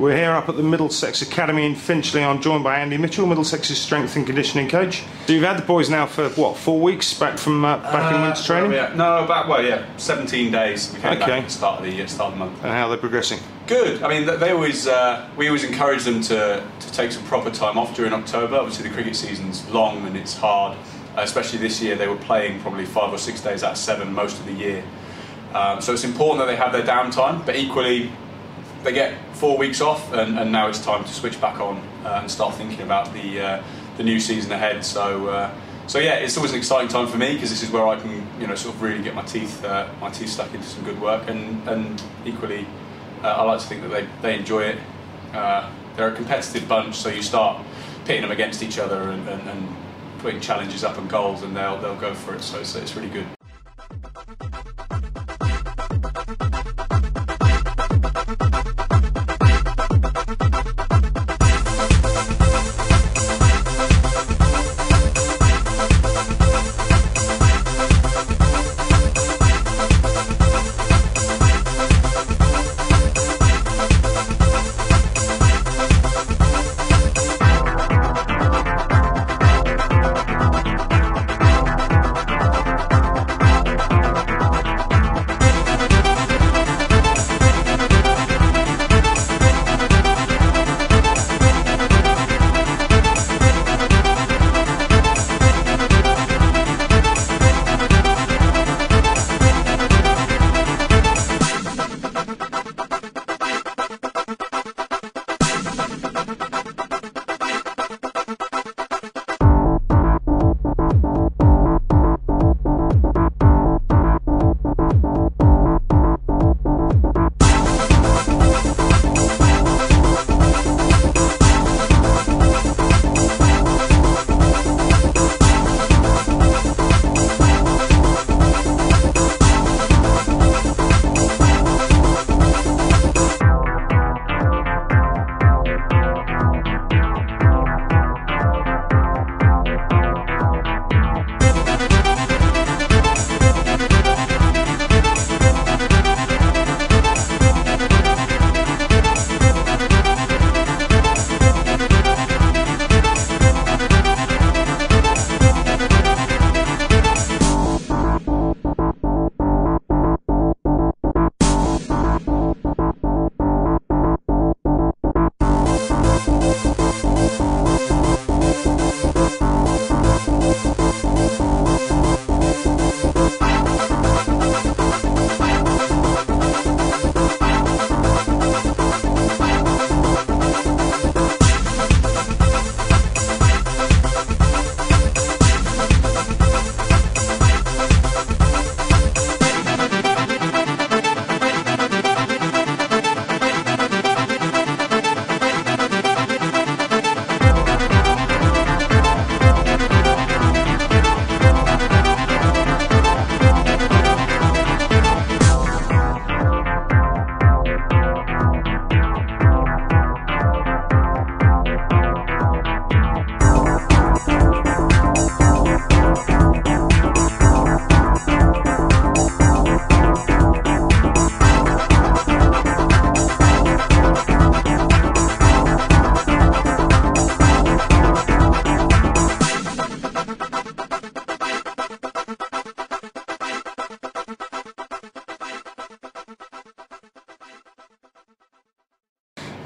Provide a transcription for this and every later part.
We're here up at the Middlesex Academy in Finchley. I'm joined by Andy Mitchell, Middlesex's strength and conditioning coach. So you've had the boys now for what, 4 weeks back from in winter training? Yeah. No, back well, yeah, 17 days. We came back at the start of the month. And how are they progressing? Good. I mean, they always we always encourage them to take some proper time off during October. Obviously, the cricket season's long and it's hard, especially this year. They were playing probably 5 or 6 days out of 7 most of the year. So it's important that they have their downtime, but equally they get 4 weeks off, and now it's time to switch back on and start thinking about the new season ahead. So yeah, it's always an exciting time for me because this is where I can, you know, sort of really get my teeth stuck into some good work, and equally I like to think that they enjoy it. They're a competitive bunch, so you start pitting them against each other and putting challenges up and goals, and they'll go for it. So it's really good.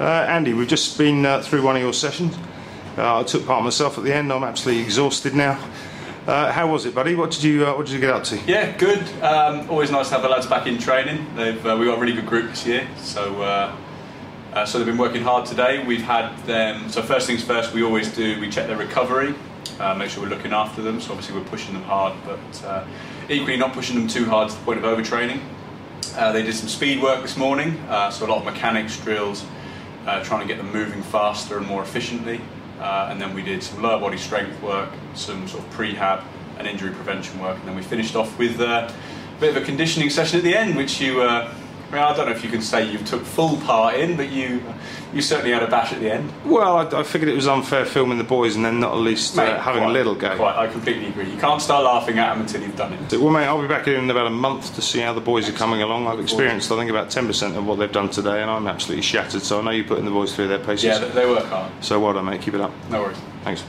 Andy, we've just been through one of your sessions. I took part myself at the end. I'm absolutely exhausted now. How was it, buddy? What did you get up to? Yeah, good. Always nice to have the lads back in training. We've got a really good group this year, so so they've been working hard today. We've had them. So first things first, we always do. We check their recovery, make sure we're looking after them. So obviously we're pushing them hard, but equally not pushing them too hard to the point of overtraining. They did some speed work this morning, so a lot of mechanics drills. Trying to get them moving faster and more efficiently, and then we did some lower body strength work, some sort of prehab and injury prevention work, and then we finished off with a bit of a conditioning session at the end, which you I mean, I don't know if you can say you took full part in, but you certainly had a bash at the end. Well, I figured it was unfair filming the boys and then not at least mate, having quite, a little go. Quite, I completely agree. You can't start laughing at them until you've done it. Well, mate, I'll be back here in about a month to see how the boys are coming along. I've experienced, I think, about 10% of what they've done today, and I'm absolutely shattered, so I know you're putting the boys through their paces. Yeah, they work hard. So well done, mate. Keep it up. No worries. Thanks.